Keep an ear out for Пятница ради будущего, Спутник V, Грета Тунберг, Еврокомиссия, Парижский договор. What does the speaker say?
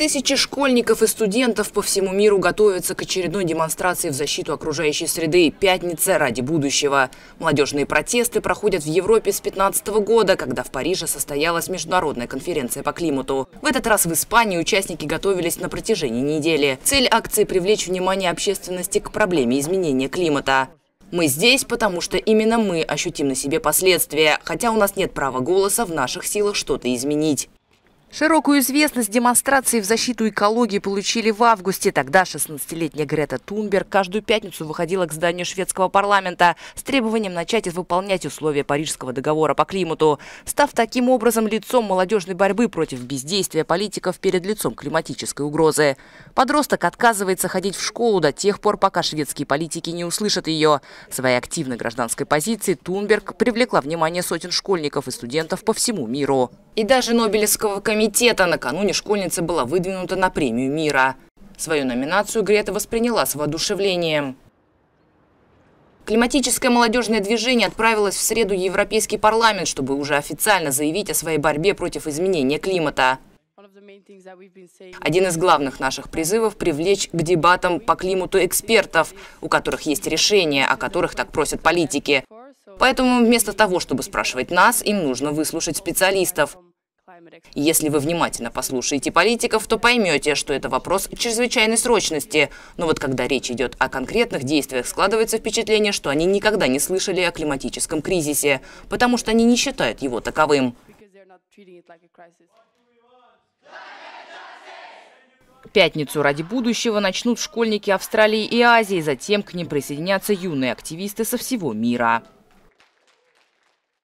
Тысячи школьников и студентов по всему миру готовятся к очередной демонстрации в защиту окружающей среды «Пятница ради будущего». Молодежные протесты проходят в Европе с 2015 года, когда в Париже состоялась международная конференция по климату. В этот раз в Испании участники готовились на протяжении недели. Цель акции – привлечь внимание общественности к проблеме изменения климата. Мы здесь, потому что именно мы ощутим на себе последствия, хотя у нас нет права голоса, в наших силах что-то изменить. Широкую известность демонстрации в защиту экологии получили в августе. Тогда 16-летняя Грета Тунберг каждую пятницу выходила к зданию шведского парламента с требованием начать выполнять условия Парижского договора по климату, став таким образом лицом молодежной борьбы против бездействия политиков перед лицом климатической угрозы. Подросток отказывается ходить в школу до тех пор, пока шведские политики не услышат ее. Своей активной гражданской позиции Тунберг привлекла внимание сотен школьников и студентов по всему миру. И даже Нобелевского комитета. Накануне школьница была выдвинута на премию мира. Свою номинацию Грета восприняла с воодушевлением. Климатическое молодежное движение отправилось в среду в Европейский парламент, чтобы уже официально заявить о своей борьбе против изменения климата. Один из главных наших призывов – привлечь к дебатам по климату экспертов, у которых есть решения, о которых так просят политики. Поэтому вместо того, чтобы спрашивать нас, им нужно выслушать специалистов. Если вы внимательно послушаете политиков, то поймете, что это вопрос чрезвычайной срочности. Но вот когда речь идет о конкретных действиях, складывается впечатление, что они никогда не слышали о климатическом кризисе, потому что они не считают его таковым. «Пятницу ради будущего» начнут школьники Австралии и Азии, затем к ним присоединятся юные активисты со всего мира.